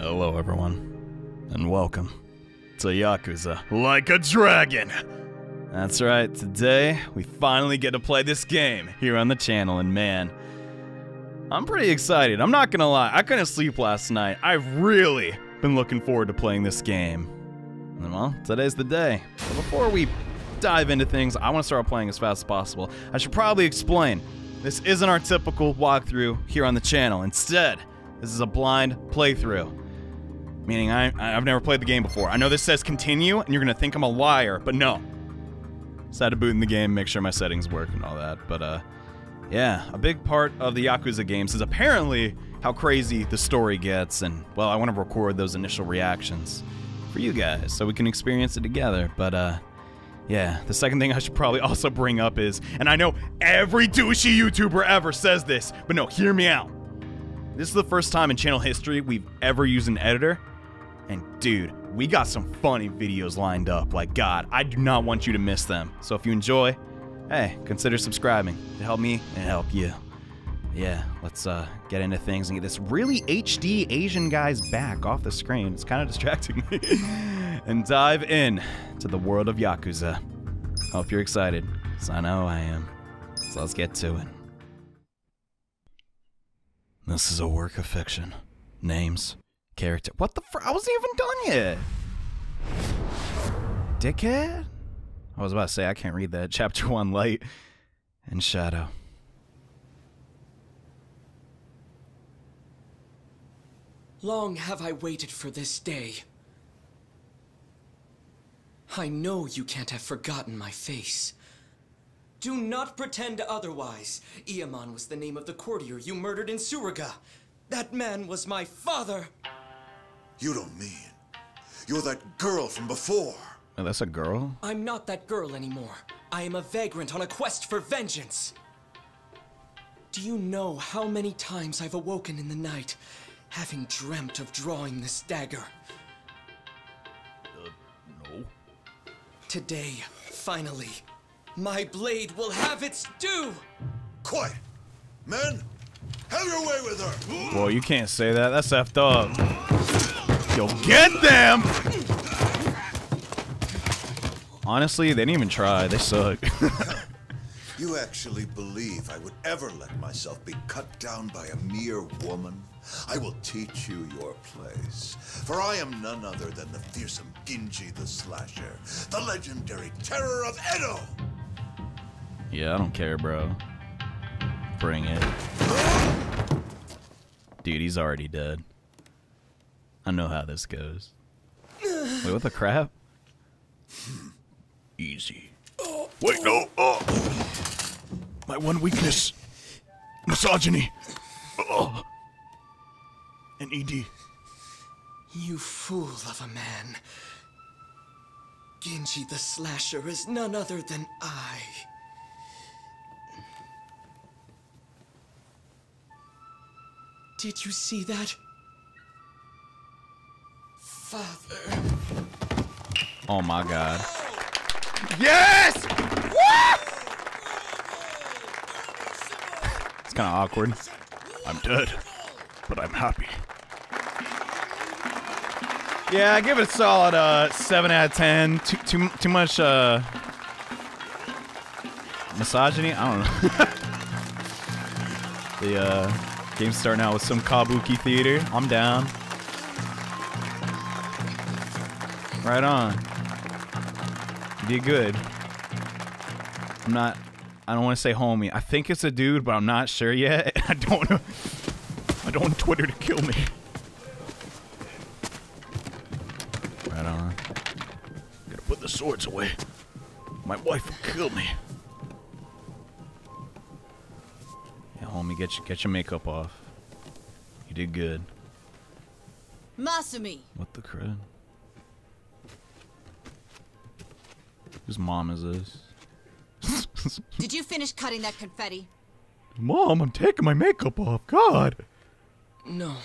Hello everyone, and welcome to Yakuza Like a Dragon! That's right, today we finally get to play this game here on the channel, and man, I'm pretty excited. I'm not gonna lie, I couldn't sleep last night. I've really been looking forward to playing this game. And well, today's the day. But before we dive into things, I want to start playing as fast as possible. I should probably explain, this isn't our typical walkthrough here on the channel. Instead, this is a blind playthrough, meaning I've never played the game before. I know this says continue, and you're gonna think I'm a liar, but no. Just had to boot in the game, make sure my settings work and all that, but yeah, a big part of the Yakuza games is apparently how crazy the story gets, and well, I want to record those initial reactions for you guys, so we can experience it together, but yeah, the second thing I should probably also bring up is, and I know every douchey YouTuber ever says this, but no, hear me out. This is the first time in channel history we've ever used an editor, and dude, we got some funny videos lined up, like God, I do not want you to miss them. So if you enjoy, hey, consider subscribing to help me and help you. Yeah, let's get into things and get this really HD Asian guy's back off the screen. It's kind of distracting me. And dive in to the world of Yakuza. Hope you're excited, because I know I am. So let's get to it. This is a work of fiction. Names, character. What the fr- I wasn't even done yet! Dickhead? I was about to say, I can't read that. Chapter 1, Light and Shadow. Long have I waited for this day. I know you can't have forgotten my face. Do not pretend otherwise. Eamon was the name of the courtier you murdered in Suruga. That man was my father. You don't mean. You're that girl from before. Oh, that's a girl? I'm not that girl anymore. I am a vagrant on a quest for vengeance. Do you know how many times I've awoken in the night, having dreamt of drawing this dagger? No. Today, finally, my blade will have its due! Quiet! Men, have your way with her! Whoa, you can't say that. That's effed up. Yo, get them! Honestly, they didn't even try. They suck. You actually believe I would ever let myself be cut down by a mere woman? I will teach you your place, for I am none other than the fearsome Ginji the Slasher, the legendary terror of Edo! Yeah, I don't care, bro. Bring it. Dude, he's already dead. I know how this goes. Wait, what the crap? Easy. Wait, no! My one weakness. Misogyny. And ED. You fool of a man. Ginji the Slasher is none other than I. Did you see that? Father. Oh my God. Yes! What? It's kind of awkward. I'm dead, but I'm happy. Yeah, I give it a solid 7 out of 10. Too much misogyny? I don't know. The game's starting out with some kabuki theater. I'm down. Right on. Did good. I'm not. I don't want to say homie. I think it's a dude, but I'm not sure yet. I don't want Twitter to kill me. Right on. Gotta put the swords away. My wife will kill me. Yeah, homie, get your makeup off. You did good. Masumi. What the crud? Whose mom is this? Did you finish cutting that confetti? Mom, I'm taking my makeup off. God. No.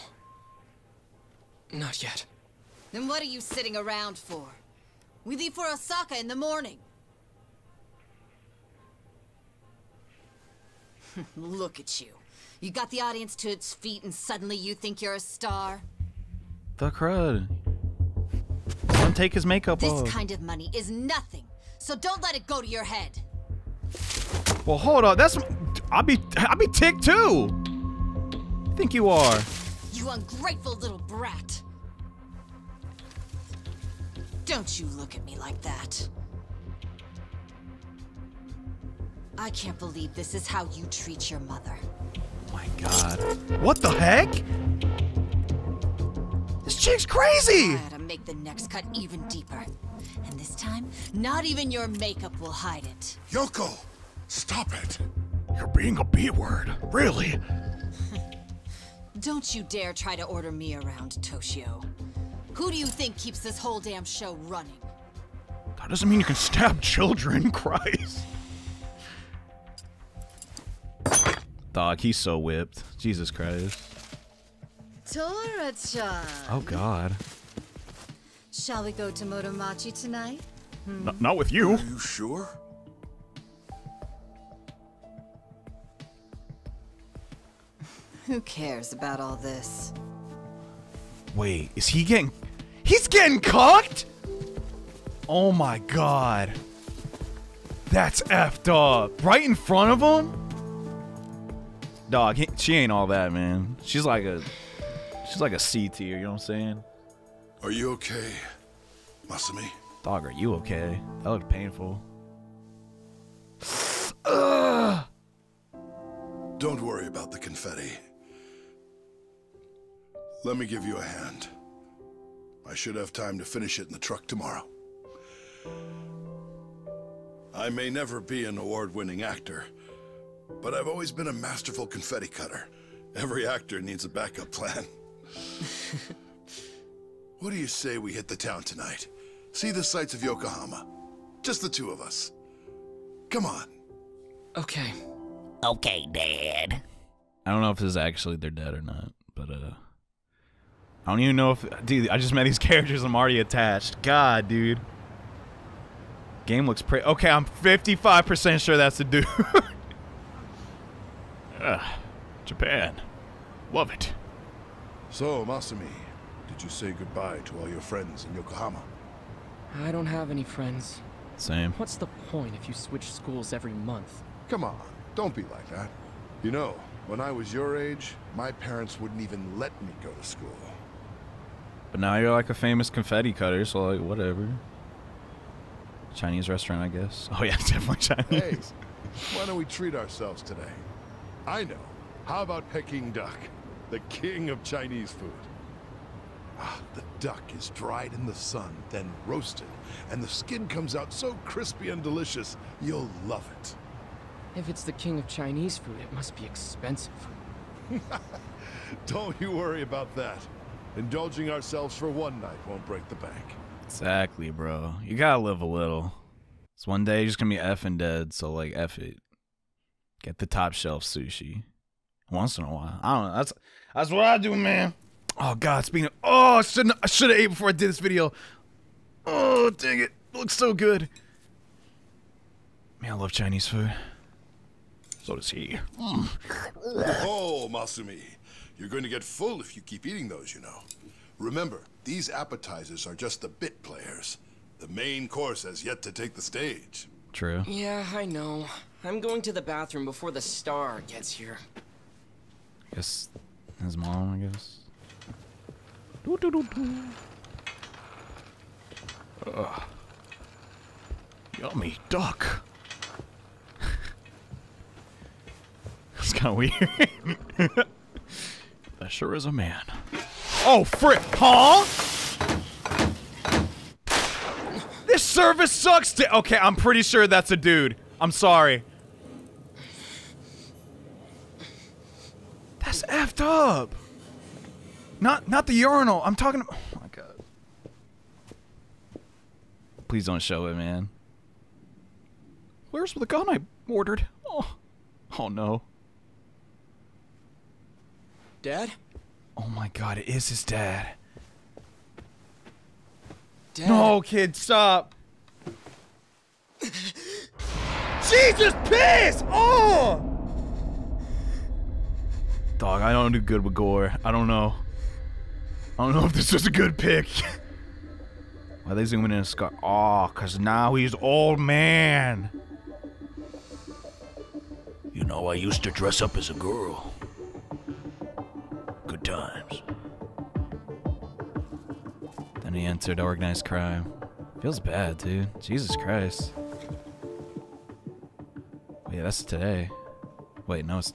Not yet. Then what are you sitting around for? We leave for Osaka in the morning. Look at you. You got the audience to its feet and suddenly you think you're a star? The crud. Someone take his makeup off. This kind of money is nothing, so don't let it go to your head. Well, hold on. That's I'll be ticked too. I think you are. You ungrateful little brat. Don't you look at me like that. I can't believe this is how you treat your mother. Oh my God. What the heck? This chick's crazy. I had to make the next cut even deeper. And this time, not even your makeup will hide it. Yoko, stop it. You're being a B-word. Really? Don't you dare try to order me around, Toshio. Who do you think keeps this whole damn show running? That doesn't mean you can stab children, Christ. Dog, he's so whipped. Jesus Christ. Tora-chan. Oh, God. Shall we go to Motomachi tonight? Hmm? Not with you. Are you sure? Who cares about all this? Wait, is he getting... He's getting cucked? Oh my God. That's effed up. Right in front of him? Dog, she ain't all that, man. She's like a C tier, you know what I'm saying? Are you okay, Masumi? Dog, are you okay? That looked painful. Ugh. Don't worry about the confetti. Let me give you a hand. I should have time to finish it in the truck tomorrow. I may never be an award-winning actor, but I've always been a masterful confetti cutter. Every actor needs a backup plan. What do you say we hit the town tonight? See the sights of Yokohama. Just the two of us. Come on. Okay. Okay, Dad. I don't know if this is actually their dad or not, but I don't even know if... Dude, I just met these characters and I'm already attached. God, dude. Game looks pretty... Okay, I'm 55% sure that's the dude. Japan. Love it. So, Masumi, did you say goodbye to all your friends in Yokohama? I don't have any friends. Same. What's the point if you switch schools every month? Come on, don't be like that. You know, when I was your age, my parents wouldn't even let me go to school. But now you're like a famous confetti cutter, so like, whatever. Chinese restaurant, I guess. Oh yeah, definitely Chinese. Hey, why don't we treat ourselves today? I know. How about Peking duck? The king of Chinese food. Ah, the duck is dried in the sun, then roasted, and the skin comes out so crispy and delicious, you'll love it. If it's the king of Chinese food, it must be expensive. Don't you worry about that. Indulging ourselves for one night won't break the bank. Exactly, bro. You gotta live a little. It's one day you're just gonna be effing dead, so like eff it. Get the top shelf sushi. Once in a while. I don't know. That's what I do, man. Oh God, speaking of, oh, I should have ate before I did this video. Oh dang it. It looks so good. Man, I love Chinese food. So does he. Mm. Oh, Masumi. You're going to get full if you keep eating those, you know. Remember, these appetizers are just the bit players. The main course has yet to take the stage. True. Yeah, I know. I'm going to the bathroom before the star gets here. I guess his mom, I guess. Doo -doo -doo -doo. Yummy duck. It's kind of weird. That sure is a man. Oh, frick, huh? This service sucks to- Okay, I'm pretty sure that's a dude. I'm sorry. That's effed up. Not the urinal. I'm talking about- Oh my God. Please don't show it, man. Where's the gun I ordered? Oh no. Dad? Oh my God, it is his dad. Dad. No, kid, stop. Jesus, piss! Oh! Dog, I don't do good with gore. I don't know. I don't know if this is a good pick. Why are they zooming in a scar? Oh, cause now he's old man. You know, I used to dress up as a girl. Good times. Then he entered organized crime. Feels bad, dude. Jesus Christ. Wait, that's today. Wait, no, it's...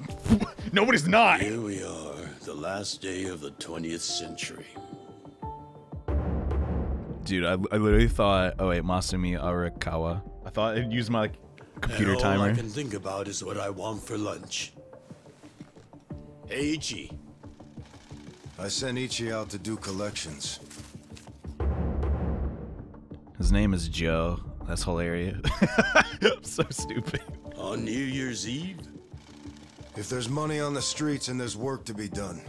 no, it is not! Here we are, the last day of the 20th century. Dude, I literally thought... Oh, wait, Masato Arakawa. I thought I'd use my... computer timer. All I can think about is what I want for lunch. Hey, Ichi. I sent Ichi out to do collections. His name is Joe. That's hilarious. I'm so stupid. On New Year's Eve? If there's money on the streets and there's work to be done.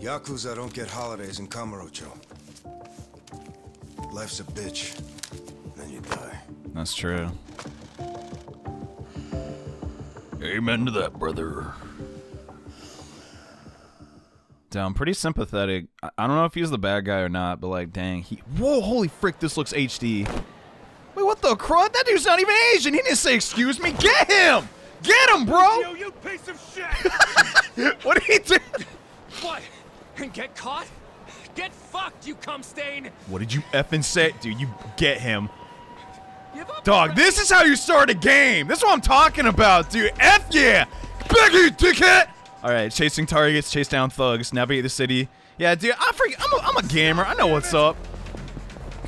Yakuza don't get holidays in Kamurocho. Life's a bitch. Then you die. That's true. Amen to that, brother. Damn, pretty sympathetic. I don't know if he's the bad guy or not, but like, dang, he... Whoa, holy frick, this looks HD. Wait, what the crud? That dude's not even Asian. He didn't say excuse me. Get him! Get him, bro! Yo, you piece of shit! What did he do? What? And get caught? Get fucked, you cum stain! What did you effing say? Dude, you get him. Dog, this is how you start a game. That's what I'm talking about, dude. F yeah! Biggie, dickhead! Alright, chasing targets, chase down thugs, navigate the city. Yeah, dude, I'm a gamer. I know what's up.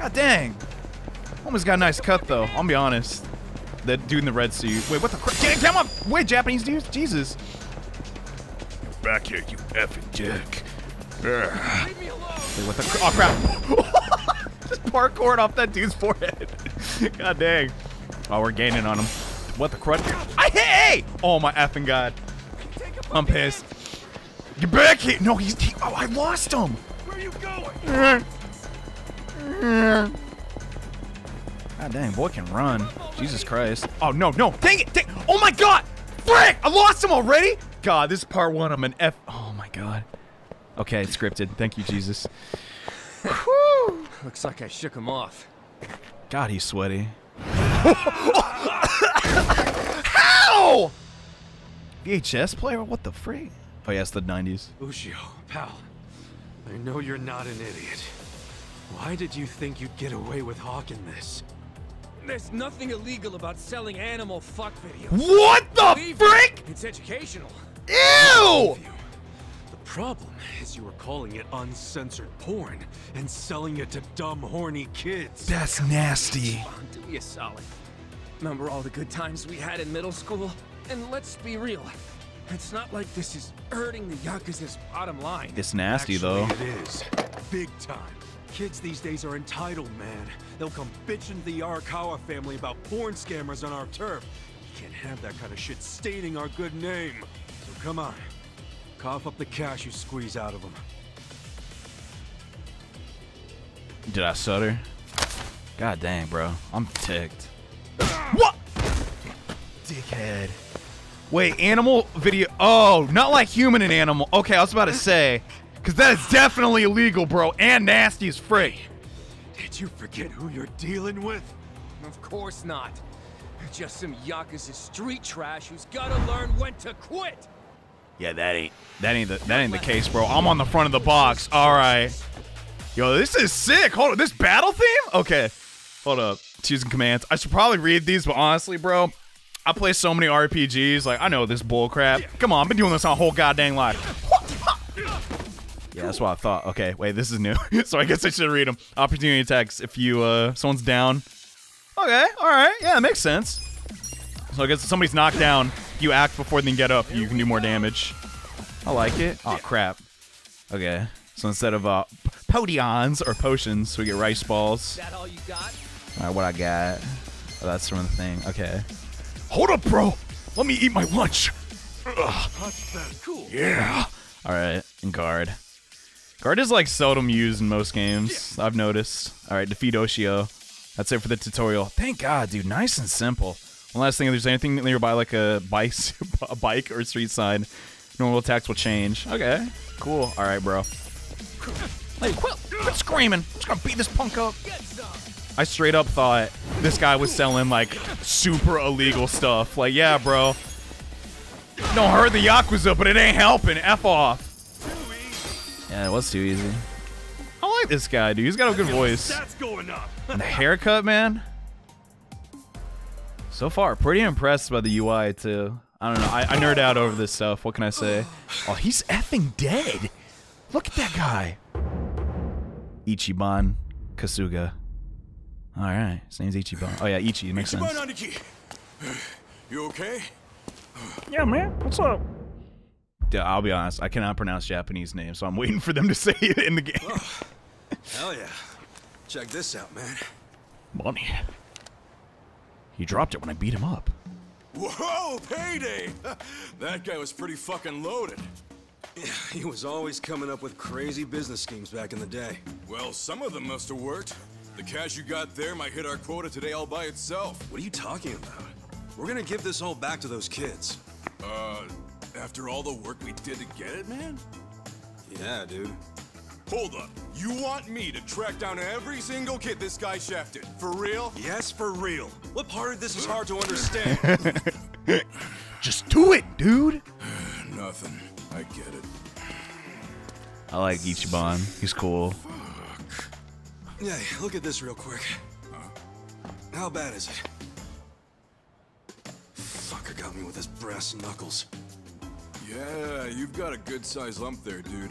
God dang. Almost got a nice cut, though. I'll be honest. That dude in the red suit. Wait, what the crap? Dang, come on! Wait, Japanese dude? Jesus. Back here, you effing dick. Leave me alone. Wait, what the crap? Oh, crap. Just parkoured off that dude's forehead. God dang. Oh, we're gaining on him. What the crud? I hit A! Oh my effing god. I'm pissed. Get back here! No, he's... Oh, I lost him! Where are you going? God dang, boy can run. Jesus Christ. Oh no, no! Dang it! Dang. Oh my god! Frick! I lost him already? God, this is part one. I'm an F... Oh my god. Okay, it's scripted. Thank you, Jesus. Whew. Looks like I shook him off. God, he's sweaty. How? VHS player? What the freak? Oh, yeah, it's the 90s. Ushio, pal, I know you're not an idiot. Why did you think you'd get away with hawking this? There's nothing illegal about selling animal fuck videos. What the freak? It's educational. Ew! Problem is you were calling it uncensored porn and selling it to dumb, horny kids. That's nasty. Do me a solid. Remember all the good times we had in middle school? And let's be real, it's not like this is hurting the Yakuza's bottom line. It's nasty, though. Actually, it is. Big time. Kids these days are entitled, man. They'll come bitching to the Arakawa family about porn scammers on our turf. You can't have that kind of shit stating our good name. So come on. Cough up the cash you squeeze out of them. Did I stutter? God dang, bro. I'm ticked. What? Dickhead. Wait, animal video. Oh, not like human and animal. Okay, I was about to say. Because that is definitely illegal, bro. And nasty as frick. Did you forget who you're dealing with? Of course not. Just some Yakuza street trash who's gotta learn when to quit. Yeah, that ain't the case, bro. I'm on the front of the box. All right. Yo, this is sick. Hold on. This battle theme? Okay. Hold up. Choosing commands. I should probably read these, but honestly, bro, I play so many RPGs. Like, I know this bullcrap. Come on. I've been doing this all whole goddamn life. Yeah, that's what I thought. Okay, wait. This is new. So I guess I should read them. Opportunity attacks. If you, someone's down. Okay. All right. Yeah, that makes sense. So I guess if somebody's knocked down, you act before they can get up, you can do more damage. I like it. Oh crap. Okay. So instead of potions or potions, we get rice balls. That all you got? All right, what I got? Oh, that's from the thing. Okay. Hold up, bro. Let me eat my lunch. Cool. Yeah. All right. And guard. Guard is like seldom used in most games. I've noticed. All right. Defeat Ushio. That's it for the tutorial. Thank God, dude. Nice and simple. One last thing, if there's anything nearby like a bike or a street sign, normal attacks will change. Okay, cool. All right, bro. Hey, quit screaming. I'm just gonna beat this punk up. I straight up thought this guy was selling, like, super illegal stuff. Like, yeah, bro. Don't hurt the Yakuza, but it ain't helping. F off. Yeah, it was too easy. I like this guy, dude. He's got a good voice. And the haircut, man. So far, pretty impressed by the UI, too. I don't know. I nerd out over this stuff. What can I say? Oh, he's effing dead. Look at that guy. Ichiban Kasuga. All right. His name's Ichiban. Oh, yeah, Ichi. It makes sense. You okay? Yeah, man. What's up? Dude, I'll be honest. I cannot pronounce Japanese names, so I'm waiting for them to say it in the game. Oh, hell yeah. Check this out, man. Money. He dropped it when I beat him up. Whoa, payday! That guy was pretty fucking loaded. Yeah, he was always coming up with crazy business schemes back in the day. Well, some of them must have worked. The cash you got there might hit our quota today all by itself. What are you talking about? We're gonna give this all back to those kids. After all the work we did to get it, man? Yeah, dude. Hold up. You want me to track down every single kid this guy shafted? For real? Yes, for real. What part of this is hard to understand? Just do it, dude. Nothing. I get it. I like Ichiban. He's cool. Fuck. Yeah, look at this real quick. Huh? How bad is it? Fucker got me with his brass knuckles. Yeah, you've got a good size lump there, dude.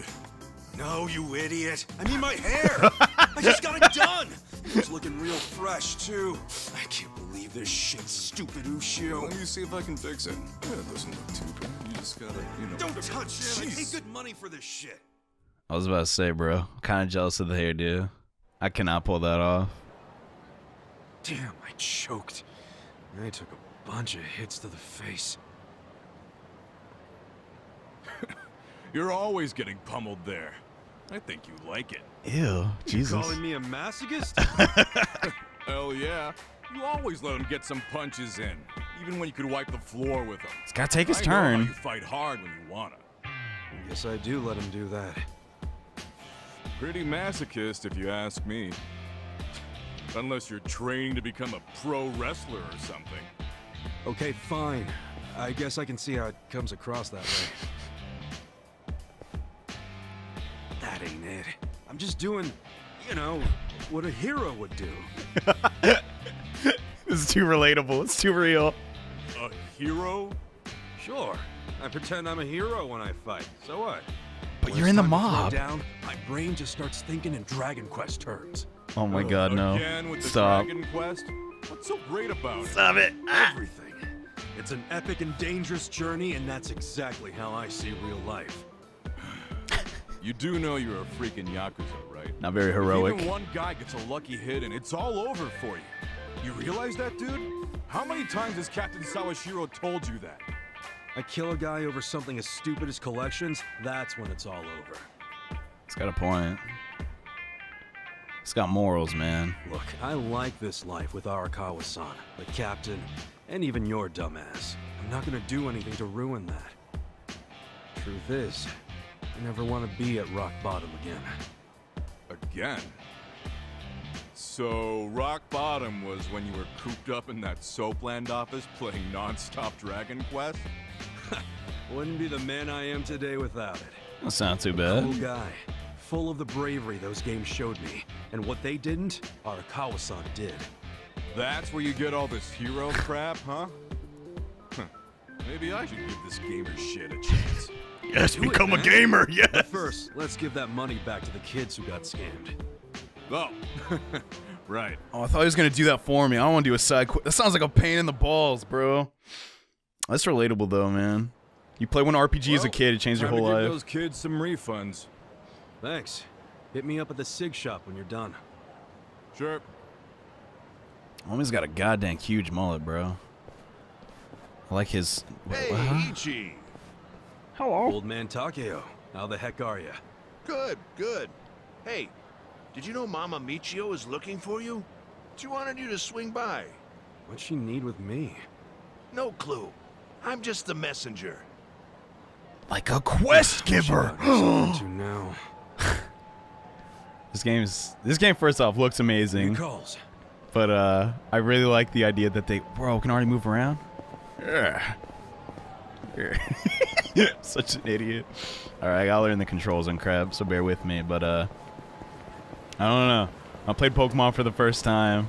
No, you idiot! I mean my hair! I just got it done! It's looking real fresh, too. I can't believe this shit's stupid, Ushio. Let me see if I can fix it. Yeah, it doesn't look too bad. You just gotta, you know... Don't touch him! I pay good money for this shit! I was about to say, bro, I'm kinda jealous of the hairdo. I cannot pull that off. Damn, I choked. I took a bunch of hits to the face. You're always getting pummeled there. I think you like it. Ew, Jesus. You calling me a masochist? Hell yeah. You always let him get some punches in, even when you could wipe the floor with him. It's gotta take his turn. You fight hard when you wanna. Yes, I do let him do that. Pretty masochist, if you ask me. Unless you're training to become a pro wrestler or something. Okay, fine. I guess I can see how it comes across that way. That ain't it. I'm just doing, you know, what a hero would do. This is too relatable. It's too real. A hero? Sure. I pretend I'm a hero when I fight. So what? But when you're in the mob. Down, my brain just starts thinking in Dragon Quest terms. Oh my God, no. Again with the Stop. Dragon Quest? What's so great about Stop it? Everything. It's an epic and dangerous journey, and that's exactly how I see real life. You do know you're a freaking Yakuza, right? Not very heroic. If even one guy gets a lucky hit and it's all over for you. You realize that, dude? How many times has Captain Sawashiro told you that? I kill a guy over something as stupid as collections, that's when it's all over. It's got a point. It's got morals, man. Look, I like this life with Arakawa-san, the captain, and even your dumbass. I'm not gonna do anything to ruin that. Truth is, I never want to be at rock bottom again. Again? So, rock bottom was when you were cooped up in that Soapland office playing non-stop Dragon Quest? Wouldn't be the man I am today without it. That's not too bad. Cool guy, full of the bravery those games showed me. And what they didn't, Arakawa-san did. That's where you get all this hero crap, huh? Maybe I should give this gamer shit a chance. Yes, become a gamer, yes! But first, let's give that money back to the kids who got scammed. Oh, right. Oh, I thought he was going to do that for me. I don't want to do a side quest. That sounds like a pain in the balls, bro. That's relatable, though, man. You play one RPG as a kid, it changed your whole life. Give those kids some refunds. Thanks. Hit me up at the SIG shop when you're done. Sure. Homie's got a goddamn huge mullet, bro. I like his... Hey, Ichi! Hello. Old man Takeo, how the heck are you? Good, good. Hey, did you know Mama Michio is looking for you? She wanted you to swing by. What'd she need with me? No clue. I'm just the messenger. Like a quest giver. This game first off looks amazing, but I really like the idea that they can already move around. Yeah. Such an idiot. All right, I gotta learn the controls on Crab, so bear with me. But I don't know. I played Pokemon for the first time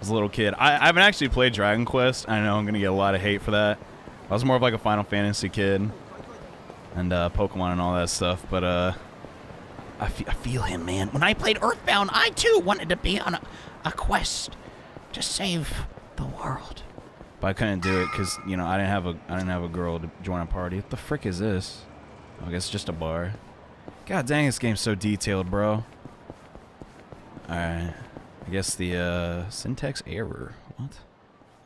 as a little kid. I haven't actually played Dragon Quest. I know I'm gonna get a lot of hate for that. I was more of like a Final Fantasy kid, and Pokemon and all that stuff. But I feel him, man. When I played Earthbound, I too wanted to be on a quest to save the world. But I couldn't do it because, you know, I didn't have a girl to join a party. What the frick is this? I guess it's just a bar. God dang, this game's so detailed, bro. Alright. I guess the syntax error. What?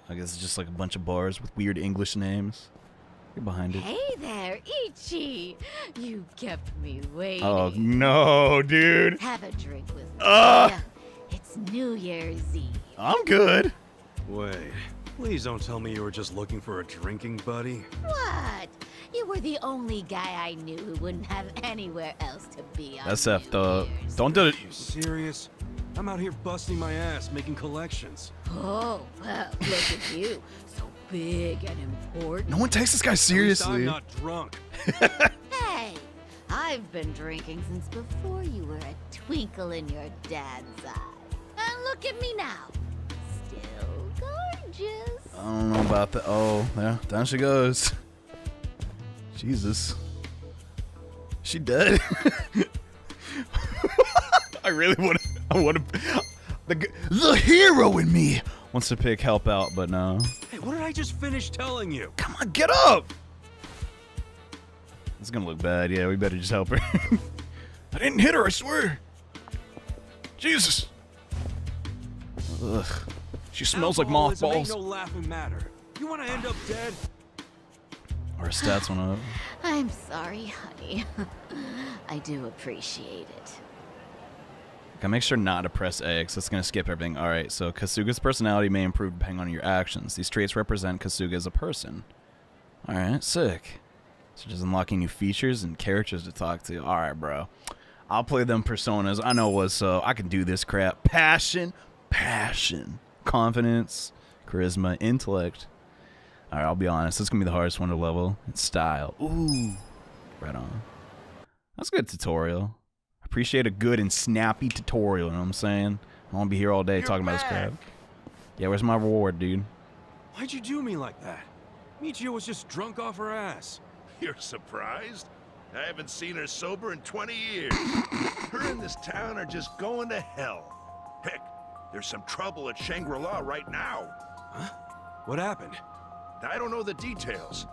I guess it's just like a bunch of bars with weird English names. You're behind it. Hey there, Ichi. You kept me waiting. Oh no, dude. Have a drink with me. It's New Year's Eve. I'm good. Wait. Please don't tell me you were just looking for a drinking buddy. What? You were the only guy I knew who wouldn't have anywhere else to be on. SF, though. Don't do it. Are you serious? I'm out here busting my ass, making collections. Oh, well, look at you. So big and important. No one takes this guy seriously. I'm not drunk. Hey, I've been drinking since before you were a twinkle in your dad's eye. And look at me now. I don't know about the. Oh, yeah, down she goes. Jesus, she dead. I really want. The hero in me wants to pick help out, but no. Hey, what did I just finish telling you? Come on, get up. It's gonna look bad. Yeah, we better just help her. I didn't hit her. I swear. Jesus. Ugh. She smells like mothballs. No laughing matter. You want to end up dead? Our stats went up. I'm sorry, honey. I do appreciate it. Okay, make sure not to press A, because it's going to skip everything. All right, so Kasuga's personality may improve depending on your actions. These traits represent Kasuga as a person. All right, sick. So just unlocking new features and characters to talk to. All right, bro. I'll play them personas. I know what's up. I can do this crap. Passion. Passion. Confidence, charisma, intellect. All right, I'll be honest. This gonna be the hardest one to level. It's style. Ooh, right on. That's a good tutorial. I appreciate a good and snappy tutorial. You know what I'm saying? I won't be here all day talking about this crap. Yeah, where's my reward, dude? Why'd you do me like that? Michio was just drunk off her ass. You're surprised? I haven't seen her sober in 20 years. Her and this town are just going to hell. Heck. There's some trouble at Shangri-La right now. Huh? What happened? I don't know the details,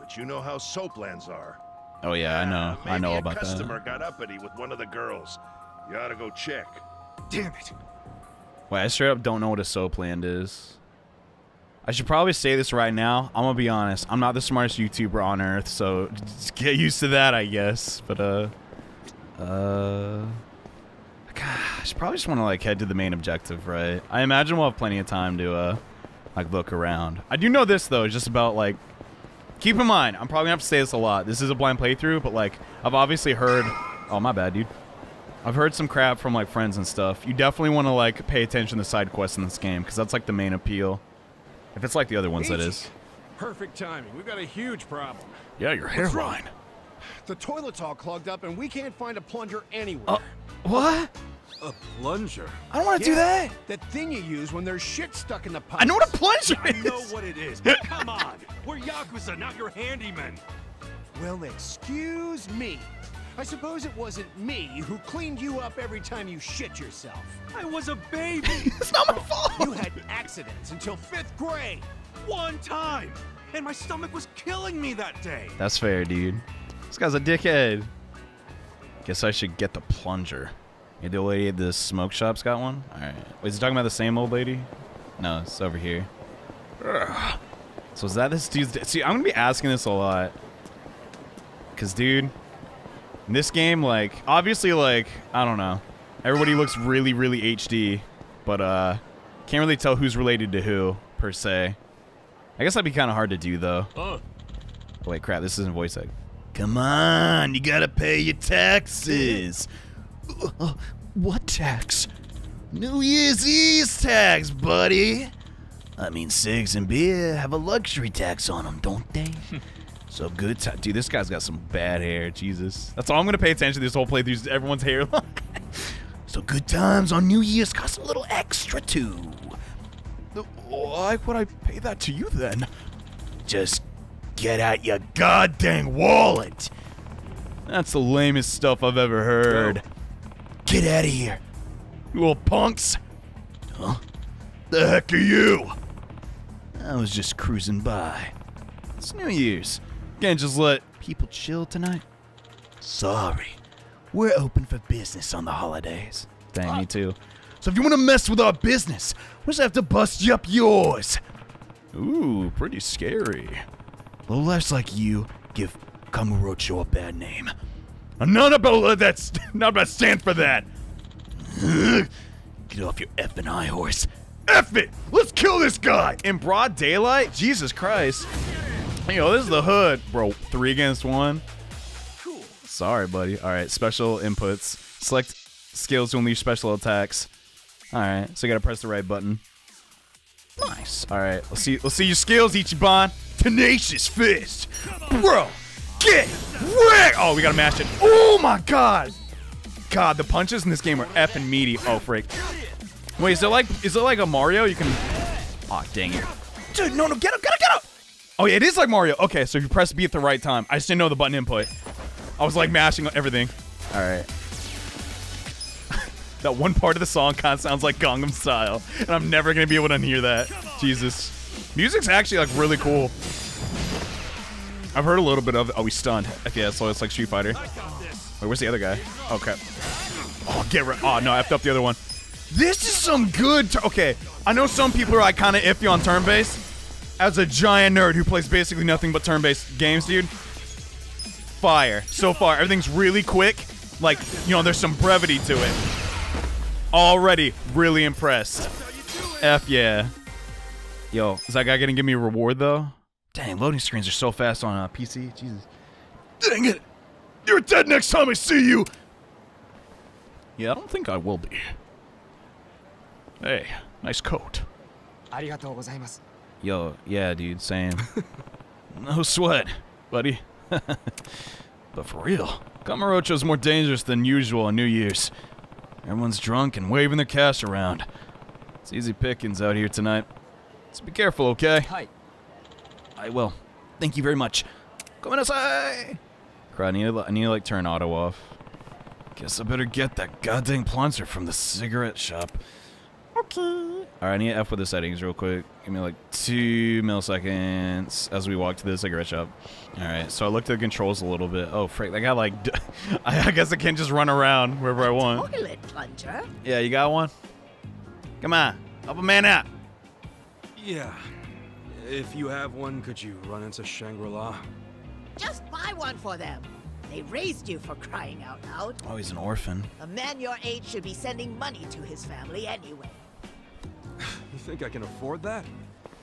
but you know how Soaplands are. Oh yeah, I know about that. Maybe a customer got uppity with one of the girls. You ought to go check. Damn it. Wait, I straight up don't know what a Soapland is. I should probably say this right now. I'm gonna be honest. I'm not the smartest YouTuber on earth, so just get used to that, I guess. But gosh, probably just want to like head to the main objective, right? I imagine we'll have plenty of time to like look around. I do know this though, just about like keep in mind, I'm probably gonna have to say this a lot. This is a blind playthrough, but like I've obviously heard my bad, dude. I've heard some crap from like friends and stuff. You definitely want to like pay attention to side quests in this game because that's like the main appeal. If it's like the other ones, that is. Perfect timing. We've got a huge problem. Yeah, your hairline. The toilet's all clogged up and we can't find a plunger anywhere. What? A plunger? I don't want to do that. That thing you use when there's shit stuck in the pipe. I know what a plunger is. I know what it is. Come on. We're Yakuza, not your handyman. Well, excuse me. I suppose it wasn't me who cleaned you up every time you shit yourself. I was a baby. It's not my fault. You had accidents until 5th grade. One time. And my stomach was killing me that day. That's fair, dude. This guy's a dickhead. Guess I should get the plunger. Yeah, the lady at the smoke shop's got one? Alright. Wait, is he talking about the same old lady? No, it's over here. Ugh. So is that this dude's... See, I'm gonna be asking this a lot. Because, dude, in this game, like, obviously, like, I don't know. Everybody looks really, really HD. But, can't really tell who's related to who, per se. I guess that'd be kind of hard to do, though. Oh, wait, crap, this isn't voice act. Come on, you gotta pay your taxes. What tax? New Year's Eve tax, buddy. I mean, cigs and beer have a luxury tax on them, don't they? So good time. Dude, this guy's got some bad hair. Jesus. That's all I'm going to pay attention to this whole playthrough is everyone's hair look. So good times on New Year's cost a little extra, too. Why would I pay that to you, then? Just get out your goddamn wallet. That's the lamest stuff I've ever heard. Get out of here, you little punks. Huh? The heck are you? I was just cruising by. It's New Year's. Can't just let people chill tonight. Sorry. We're open for business on the holidays. Dang, me too. So if you want to mess with our business, we'll just have to bust you up yours. Ooh, pretty scary. Lowlifes like you give Kamurocho a bad name. I'm not about that. Not about stand for that. Get off your effing high horse. Eff it! Let's kill this guy in broad daylight. Jesus Christ. Yo, this is the hood, bro. 3 against 1. Cool. Sorry, buddy. All right, special inputs. Select skills to unleash special attacks. All right, so you gotta press the right button. Nice. All right, let's see your skills, Ichiban. Tenacious fist, bro. Get wrecked! Oh, we gotta mash it. Oh my God. God, the punches in this game are effing meaty. Oh, freak. Wait, is it like a Mario? You can. Oh, dang it. Dude, no, get up, get up, get up! Oh, yeah, it is like Mario. Okay, so if you press B at the right time. I just didn't know the button input. I was, like, mashing everything. All right. That one part of the song kind of sounds like Gangnam Style, and I'm never going to be able to unhear that. Jesus. Music's actually, like, really cool. I've heard a little bit of it. Oh, he's stunned. Yeah, so it's like Street Fighter. Wait, where's the other guy? Okay. Oh, get right. Oh, no, I effed up the other one. This is some good. Okay, I know some people are, like, kind of iffy on turn-based. As a giant nerd who plays basically nothing but turn-based games, dude, fire. So far, everything's really quick. Like, you know, there's some brevity to it. Already really impressed. F yeah. Yo, is that guy gonna give me a reward, though? Dang, loading screens are so fast on PC. Jesus. Dang it. You're dead next time I see you. Yeah, I don't think I will be. Hey, nice coat. Arigatou gozaimasu. Yo, yeah, dude, same. No sweat, buddy. But for real, Kamurocho's more dangerous than usual on New Year's. Everyone's drunk and waving their cash around. It's easy pickings out here tonight. So be careful, okay? Hi. I will. Thank you very much. Come inside! Crap, I need to, like, turn auto off. Guess I better get that goddamn plunger from the cigarette shop. Okay. Alright, I need to F with the settings real quick. Give me like 2 milliseconds as we walk to the cigarette shop. Alright, so I looked at the controls a little bit. Oh, frick, that guy, like, I guess I can't just run around wherever I want. Toilet plunger? Yeah, you got one? Come on, help a man out. Yeah. If you have one, could you run into Shangri-La? Just buy one for them. They raised you, for crying out loud. Oh, he's an orphan. A man your age should be sending money to his family anyway. You think I can afford that?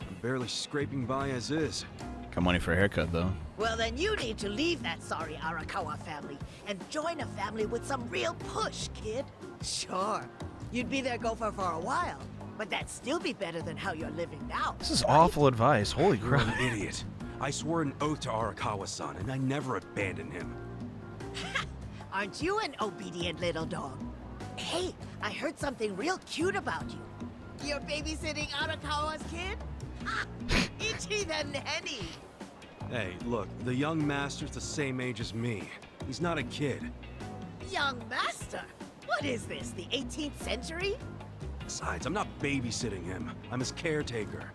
I'm barely scraping by as is. Got money for a haircut, though. Well, then you need to leave that sorry Arakawa family and join a family with some real push, kid. Sure, you'd be their gopher for a while, but that'd still be better than how you're living now. This is awful advice. Holy crap. You're an idiot. I swore an oath to Arakawa-san, and I never abandoned him. Aren't you an obedient little dog? Hey, I heard something real cute about you. You're babysitting Arakawa's kid? Ha! Ichi the nanny! Hey, look, the young master's the same age as me. He's not a kid. Young master? What is this, the 18th century? Besides, I'm not babysitting him. I'm his caretaker.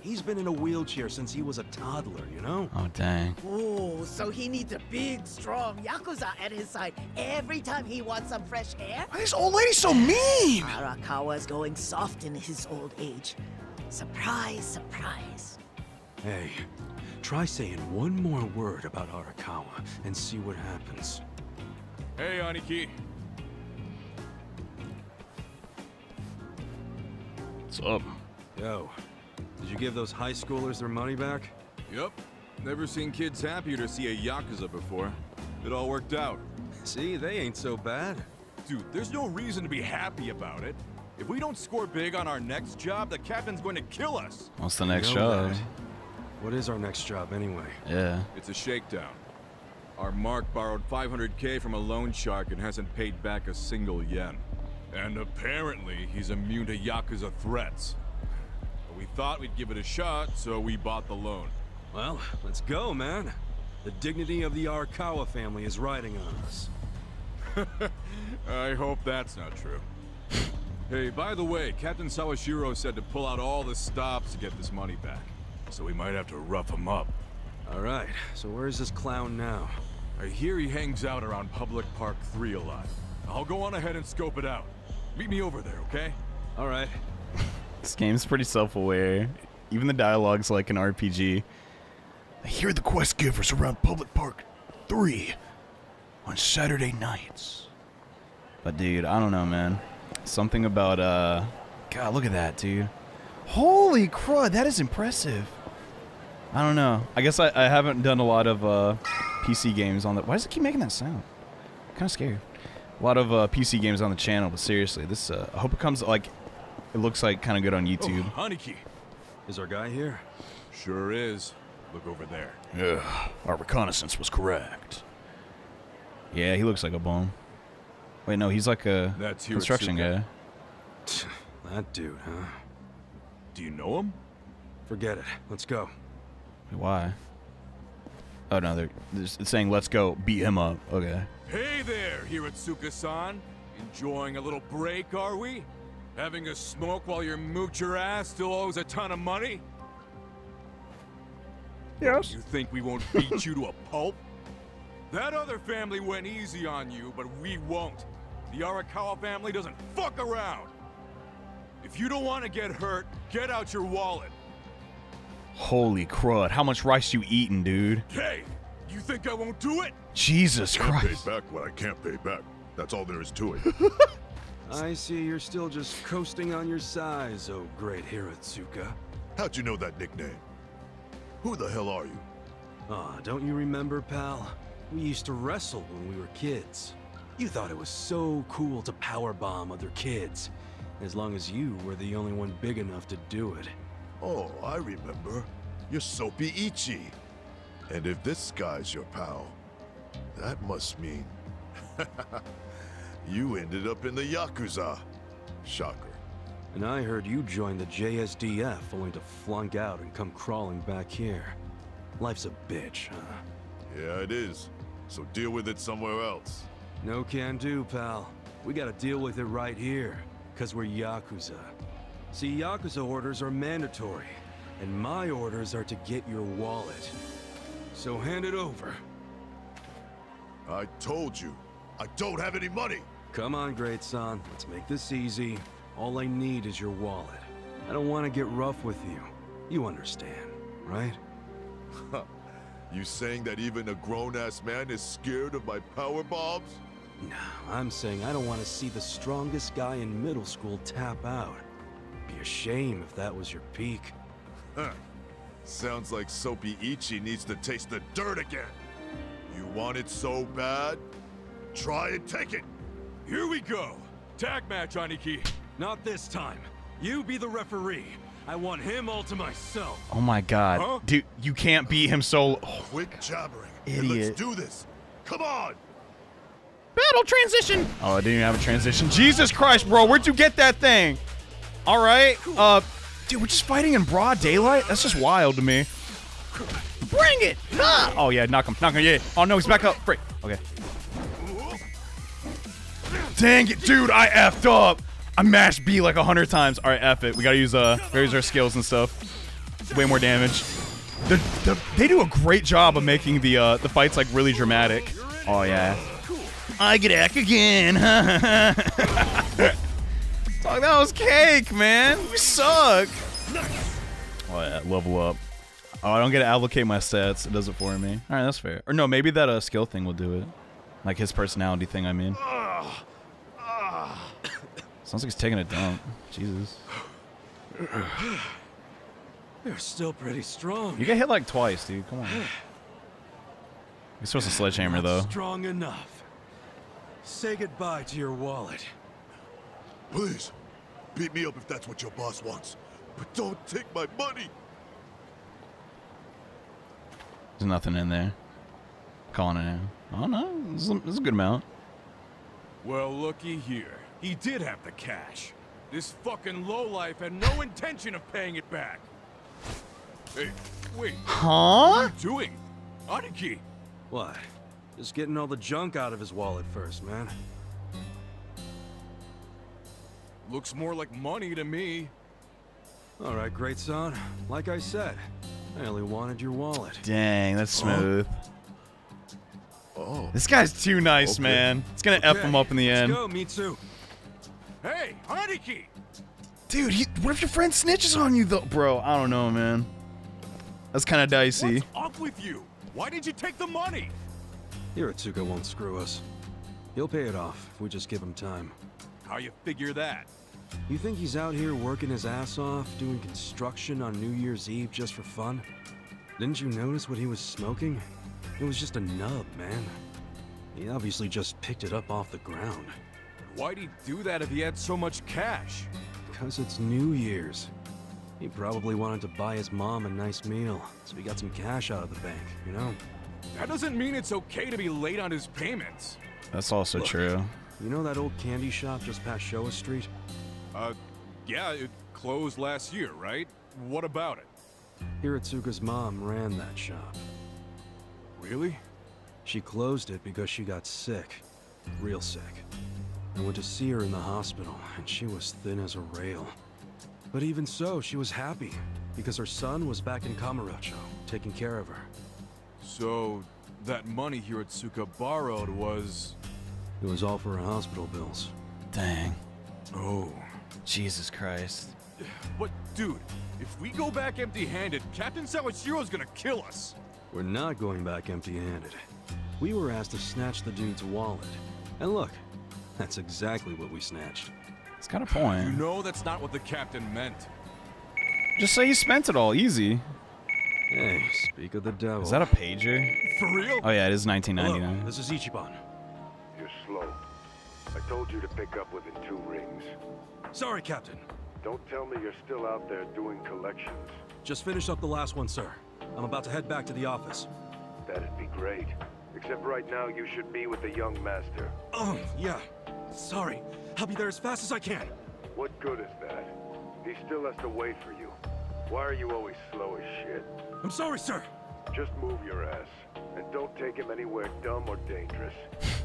He's been in a wheelchair since he was a toddler, you know? Oh, dang. Oh, so he needs a big, strong Yakuza at his side every time he wants some fresh air? Why is this old lady so mean? Arakawa's going soft in his old age. Surprise, surprise. Hey, try saying one more word about Arakawa and see what happens. Hey, Aniki. What's up? Yo. Did you give those high schoolers their money back? Yep. Never seen kids happier to see a Yakuza before. It all worked out. See, they ain't so bad. Dude, there's no reason to be happy about it. If we don't score big on our next job, the captain's going to kill us. What's the next job? What is our next job anyway? Yeah. It's a shakedown. Our mark borrowed 500K from a loan shark and hasn't paid back a single yen. And apparently, he's immune to Yakuza threats. But we thought we'd give it a shot, so we bought the loan. Well, let's go, man. The dignity of the Arakawa family is riding on us. I hope that's not true. Hey, by the way, Captain Sawashiro said to pull out all the stops to get this money back. So we might have to rough him up. Alright, so where is this clown now? I hear he hangs out around Public Park 3 a lot. I'll go on ahead and scope it out. Meet me over there, okay? Alright. This game's pretty self-aware. Even the dialogue's like an RPG. I hear the quest givers around Public Park 3 on Saturday nights. But dude, I don't know, man. Something about, God, look at that, dude. Holy crud, that is impressive. I don't know. I guess I haven't done a lot of PC games on the... Why does it keep making that sound? I'm kind of scared. A lot of PC games on the channel, but seriously, this... I hope it comes, like... It looks, like, kind of good on YouTube. Oh, Haniki. Is our guy here? Sure is. Look over there. Yeah, our reconnaissance was correct. Yeah, he looks like a bum. Wait, no, he's like a construction guy. That dude, huh? Do you know him? Forget it. Let's go. Wait, why? Oh, no, they're saying, let's go beat him up. Okay. Hey there, Hiratsuka-san. Enjoying a little break, are we? Having a smoke while your moocher ass still owes a ton of money? Yes. You think we won't beat you to a pulp? That other family went easy on you, but we won't. The Arakawa family doesn't fuck around. If you don't want to get hurt, get out your wallet. Holy crud, how much rice you eating, dude? Hey, you think I won't do it? Jesus Christ. I can't pay back what I can't pay back. That's all there is to it. I see you're still just coasting on your size, oh great Hiratsuka. How'd you know that nickname? Who the hell are you? Aw, don't you remember, pal? We used to wrestle when we were kids. You thought it was so cool to powerbomb other kids, as long as you were the only one big enough to do it. Oh, I remember. You're Soapy Ichi. And if this guy's your pal, that must mean... you ended up in the Yakuza. Shocker. And I heard you joined the JSDF only to flunk out and come crawling back here. Life's a bitch, huh? Yeah, it is. So deal with it somewhere else. No can do, pal. We gotta deal with it right here, because we're Yakuza. See, Yakuza orders are mandatory, and my orders are to get your wallet. So hand it over. I told you, I don't have any money! Come on, great son. Let's make this easy. All I need is your wallet. I don't want to get rough with you. You understand, right? You saying that even a grown-ass man is scared of my power bombs? No, I'm saying I don't want to see the strongest guy in middle school tap out. It'd be a shame if that was your peak. Huh. Sounds like Soapy Ichi needs to taste the dirt again. You want it so bad? Try and take it. Here we go. Tag match, Aniki. Not this time. You be the referee. I want him all to myself. Oh my god. Huh? Dude, you can't beat him solo. Oh, quit jabbering. Idiot. Hey, let's do this. Come on. Battle transition. Oh, I didn't even have a transition. Jesus Christ, bro. Where'd you get that thing? All right. Dude, we're just fighting in broad daylight? That's just wild to me. Bring it. Nah. Oh, yeah. Knock him. Knock him. Yeah. Oh, no. He's back up. Break. Okay. Dang it, dude. I effed up. I mashed B like 100 times. All right, F it. We gotta use our skills and stuff. Way more damage. They do a great job of making the fights like really dramatic. Oh yeah. I get back again. Dog, that was cake, man. We suck. Oh yeah, level up. Oh, I don't get to allocate my sets. It does it for me. All right, that's fair. Or no, maybe that skill thing will do it. Like his personality thing, I mean. Sounds like he's taking a dump. Jesus. They're still pretty strong. You get hit like twice, dude. Come on. You're supposed to sledgehammer, though. Strong enough. Say goodbye to your wallet. Please, beat me up if that's what your boss wants. But don't take my money! There's nothing in there. Calling it in. Oh no, this is a good amount. Well, looky here. He did have the cash. This fucking lowlife had no intention of paying it back. Hey, wait. Huh? What are you doing? Aniki! What? Just getting all the junk out of his wallet first, man. Looks more like money to me. All right, great son. Like I said, I only wanted your wallet. Dang, that's smooth. Oh. This guy's too nice, okay, man. It's gonna F him up in the end. Let's go, Mitsu. Hey, Aniki! Dude, what if your friend snitches on you, though? Bro, I don't know, man. That's kind of dicey. What's up with you? Why did you take the money? Hiratsuka won't screw us. He'll pay it off if we just give him time. How you figure that? You think he's out here working his ass off, doing construction on New Year's Eve just for fun? Didn't you notice what he was smoking? It was just a nub, man. He obviously just picked it up off the ground. Why'd he do that if he had so much cash? Because it's New Year's. He probably wanted to buy his mom a nice meal, so he got some cash out of the bank, you know? That doesn't mean it's okay to be late on his payments. That's also true. You know that old candy shop just past Showa Street? Yeah, it closed last year, right? What about it? Hiratsuka's mom ran that shop. Really? She closed it because she got sick. Real sick. I went to see her in the hospital, and she was thin as a rail. But even so, she was happy, because her son was back in Kamurocho, taking care of her. So, that money Hiratsuka borrowed was... It was all for her hospital bills. Dang. Oh. Jesus Christ. But dude, if we go back empty-handed, Captain Sawashiro's gonna kill us! We're not going back empty-handed. We were asked to snatch the dude's wallet. And look, that's exactly what we snatched. It's got a point. You know that's not what the captain meant. Just say he spent it all, easy. Hey, speak of the devil. Is that a pager? For real? Oh yeah, it is 1999. Hello, this is Ichiban. You're slow. I told you to pick up within 2 rings. Sorry, Captain. Don't tell me you're still out there doing collections. Just finish up the last one, sir. I'm about to head back to the office. That'd be great. Except right now you should be with the young master. Oh, yeah. Sorry. I'll be there as fast as I can. What good is that? He still has to wait for you. Why are you always slow as shit? I'm sorry, sir. Just move your ass. And don't take him anywhere dumb or dangerous.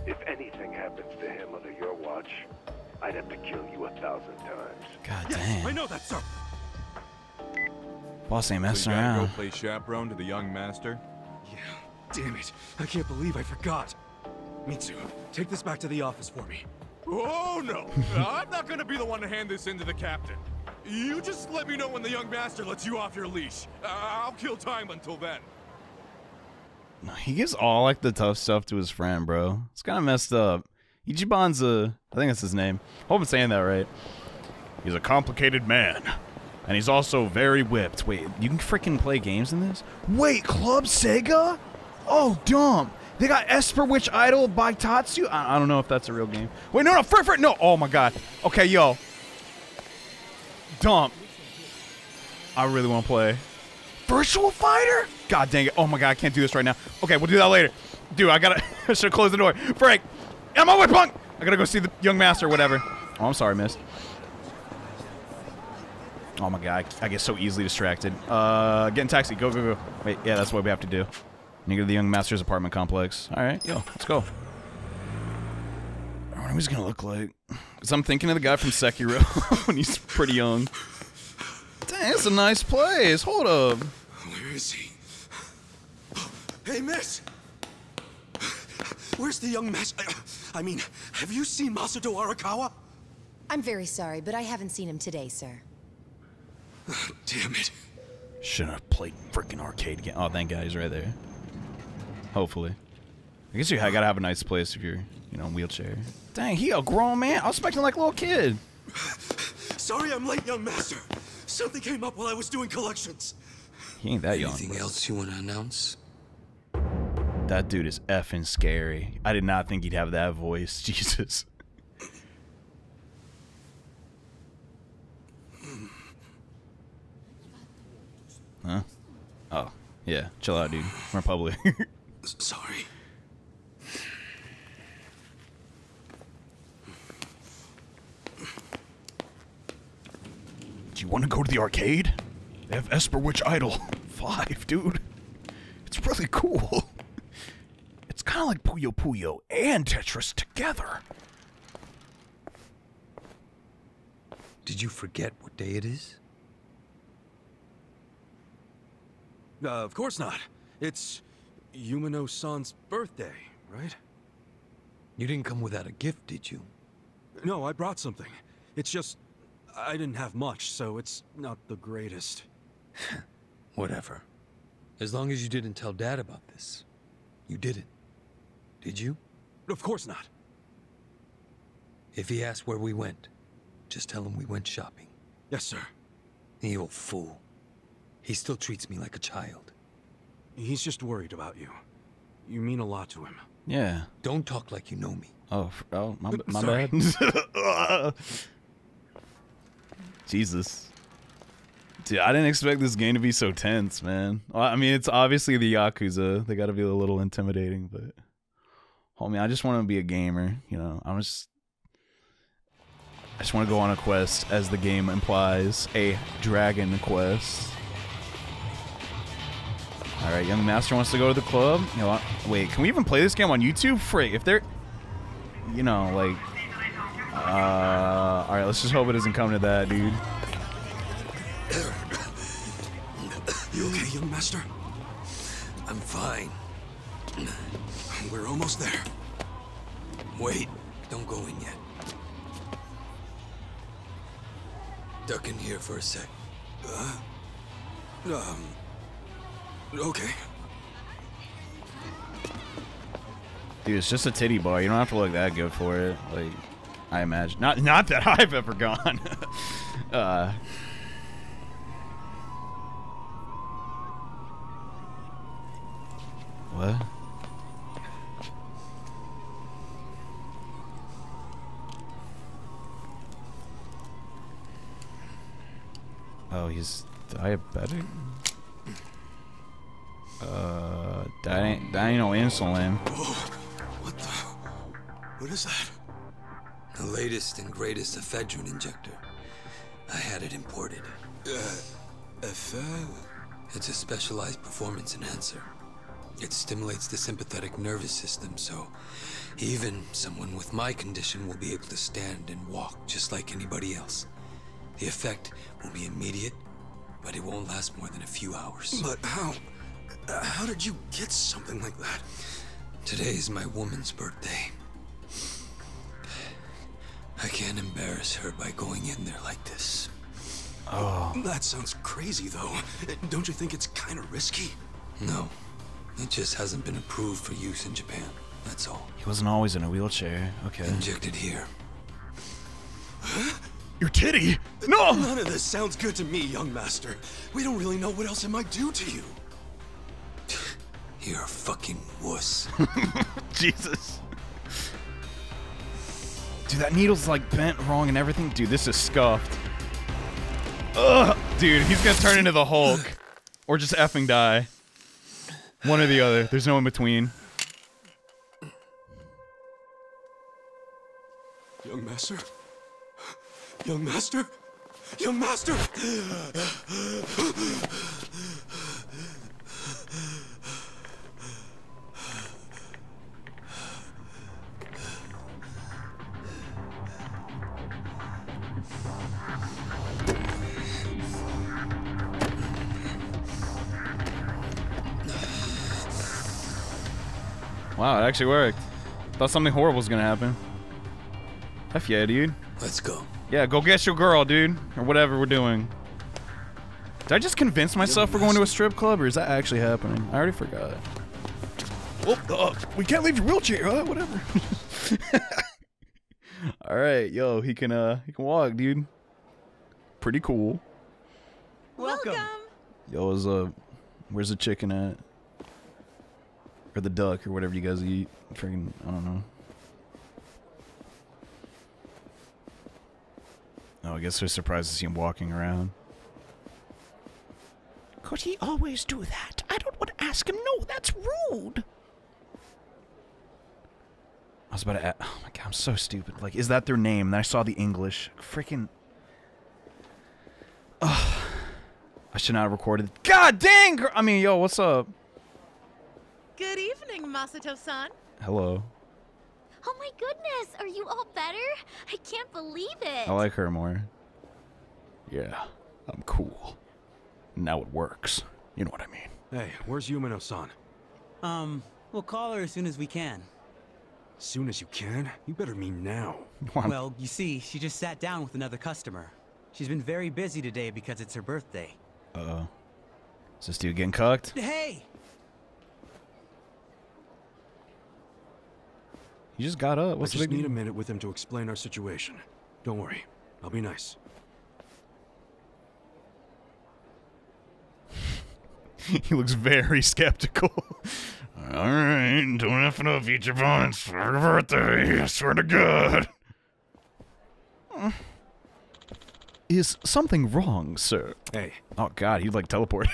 If anything happens to him under your watch, I'd have to kill you 1,000 times. God damn. I know that, sir. Boss ain't messing around. Go play chaperone to the young master? Yeah. Damn it. I can't believe I forgot. Mitsu, take this back to the office for me. Oh, no. I'm not going to be the one to hand this in to the captain. You just let me know when the young master lets you off your leash. I'll kill time until then. No, he gives all like the tough stuff to his friend, bro. It's kind of messed up. Ichiban's I think that's his name. Hope I'm saying that right. He's a complicated man. And he's also very whipped. Wait, you can freaking play games in this? Wait, Club Sega? Oh, dumb. They got Esper Witch Idol by Tatsu. I don't know if that's a real game. Wait, no, frick, no. Oh my God. Okay, yo. Dumb. I really want to play. Virtual Fighter? God dang it. Oh my God, I can't do this right now. Okay, we'll do that later. Dude, I gotta, I should close the door. Frank, I'm on my way, punk. I gotta go see the young master or whatever. Oh, I'm sorry, miss. Oh my God, I get so easily distracted. Get in taxi, go. Wait, yeah, that's what we have to do. You go to the young master's apartment complex. All right, yo, let's go. I wonder what he's gonna look like. Cause I'm thinking of the guy from Sekiro when he's pretty young. Dang, it's a nice place. Hold up. Where is he? Hey, miss. Where's the young master? I mean, have you seen Masato Arakawa? I'm very sorry, but I haven't seen him today, sir. Oh, damn it. Shouldn't have played freaking arcade game. Oh, thank God he's right there. Hopefully. I guess you gotta have a nice place if you're, you know, in a wheelchair. Dang, he a grown man. I was expecting like a little kid. Sorry I'm late, young master. Something came up while I was doing collections. He ain't that young. Anything else you want to announce? That dude is effing scary. I did not think he'd have that voice. Jesus. Huh? Oh, yeah. Chill out, dude. We're in public. Sorry. Do you want to go to the arcade? They have Esper Witch Idol 5, dude. It's really cool. It's kind of like Puyo Puyo and Tetris together. Did you forget what day it is? Of course not. It's Yumino-san's birthday, right? You didn't come without a gift, did you? No, I brought something. It's just, I didn't have much, so it's not the greatest. Whatever. As long as you didn't tell Dad about this. You didn't, did you? Of course not. If he asks where we went, just tell him we went shopping. Yes, sir. The old fool. He still treats me like a child. He's just worried about you. You mean a lot to him. Yeah. Don't talk like you know me. Oh my bad. Jesus. Dude, I didn't expect this game to be so tense, man. I mean, it's obviously the Yakuza. They gotta be a little intimidating, but... Homie, I just want to be a gamer, you know? I just want to go on a quest, as the game implies. A dragon quest. Alright, young master wants to go to the club. You know, wait, can we even play this game on YouTube? Freight, if they're... You know, like... Alright, let's just hope it doesn't come to that, dude. You okay, young master? I'm fine. We're almost there. Wait, don't go in yet. Duck in here for a sec. Okay. Dude, it's just a titty bar. You don't have to look that good for it. Like, I imagine. Not that I've ever gone. What? Oh, he's diabetic? That ain't no insulin. Whoa. What is that? The latest and greatest ephedrine injector. I had it imported. It's a specialized performance enhancer. It stimulates the sympathetic nervous system, so even someone with my condition will be able to stand and walk just like anybody else. The effect will be immediate, but it won't last more than a few hours. But how did you get something like that? Today is my woman's birthday. I can't embarrass her by going in there like this. Oh. That sounds crazy, though. Don't you think it's kind of risky? No. It just hasn't been approved for use in Japan. That's all. He wasn't always in a wheelchair. Okay. Injected here. Huh? Your titty? No! None of this sounds good to me, young master. We don't really know what else it might do to you. You're a fucking wuss. Jesus. Dude, that needle's like bent wrong and everything. Dude, this is scuffed. Ugh. Dude, he's gonna turn into the Hulk. Or just effing die. One or the other. There's no in between. Young master? Young master? Young master! Wow, it actually worked. Thought something horrible was gonna happen. F yeah, dude. Let's go. Yeah, go get your girl, dude. Or whatever we're doing. Did I just convince myself we're going to a strip club, or is that actually happening? I already forgot. Oh, we can't leave your wheelchair, huh? Whatever. Alright, yo, he can walk, dude. Pretty cool. Welcome. Yo, where's the chicken at? Or the duck, or whatever you guys eat. Freaking, I don't know. Oh, I guess they're surprised to see him walking around. Could he always do that? I don't want to ask him. No, that's rude. I was about to add, oh my god, I'm so stupid. Like, is that their name? And I saw the English. Freaking. Ugh. I should not have recorded. God dang! I mean, yo, what's up? Good evening, Masato-san. Hello. Oh my goodness, are you all better? I can't believe it. I like her more. Yeah, I'm cool. Now it works. You know what I mean. Hey, where's Yumino-san? We'll call her as soon as we can. As soon as you can? You better mean now. Well, you see, she just sat down with another customer. She's been very busy today because it's her birthday. Uh-oh. Is this dude getting cucked? Hey! You just got up. What's the big deal? I just need a minute with him to explain our situation. Don't worry. I'll be nice. He looks very skeptical. Alright, don't F it up, Ichiban. It's for your birthday. I swear to God. Is something wrong, sir? Hey. Oh, God, he'd like teleport.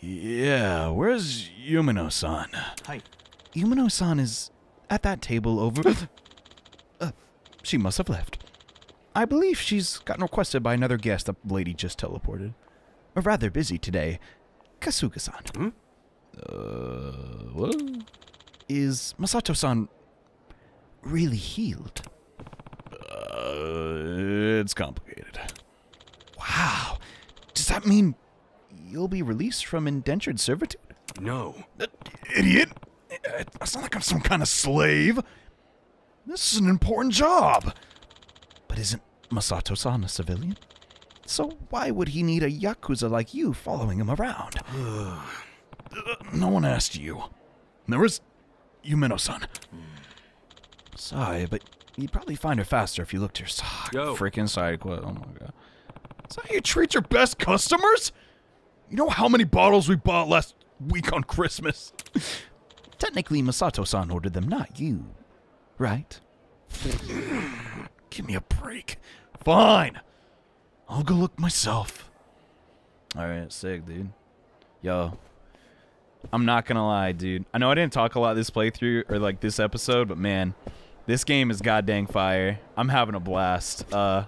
Yeah, where's Yumino-san? Hi. Yumino-san is... at that table over... she must have left. I believe she's gotten requested by another guest. The lady just teleported. We're rather busy today. Kasuga-san. Hmm? What? Is Masato-san really healed? It's complicated. Wow. Does that mean you'll be released from indentured servitude? No. Idiot! It's not like I'm some kind of slave. This is an important job. But isn't Masato-san a civilian? So why would he need a Yakuza like you following him around? No one asked you. There is Yumino-san. Sorry, but you'd probably find her faster if you looked her sock. Freaking side quote. Oh my god. Is that how you treat your best customers? You know how many bottles we bought last week on Christmas? Technically, Masato-san ordered them, not you. Right? Give me a break. Fine. I'll go look myself. Alright, sick, dude. Yo. I'm not gonna lie, dude. I know I didn't talk a lot this playthrough, or like this episode, but man. This game is goddamn fire. I'm having a blast. I'm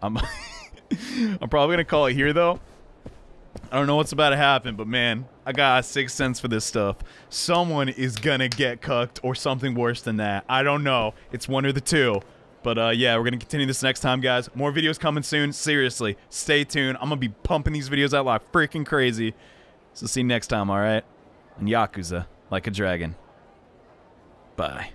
I'm probably gonna call it here, though. I don't know what's about to happen, but man, I got a sixth sense for this stuff. Someone is gonna get cucked or something worse than that. I don't know. It's one or the two. But yeah, we're gonna continue this next time, guys. More videos coming soon. Seriously, stay tuned. I'm gonna be pumping these videos out like freaking crazy. So see you next time, alright? And Yakuza, like a dragon. Bye.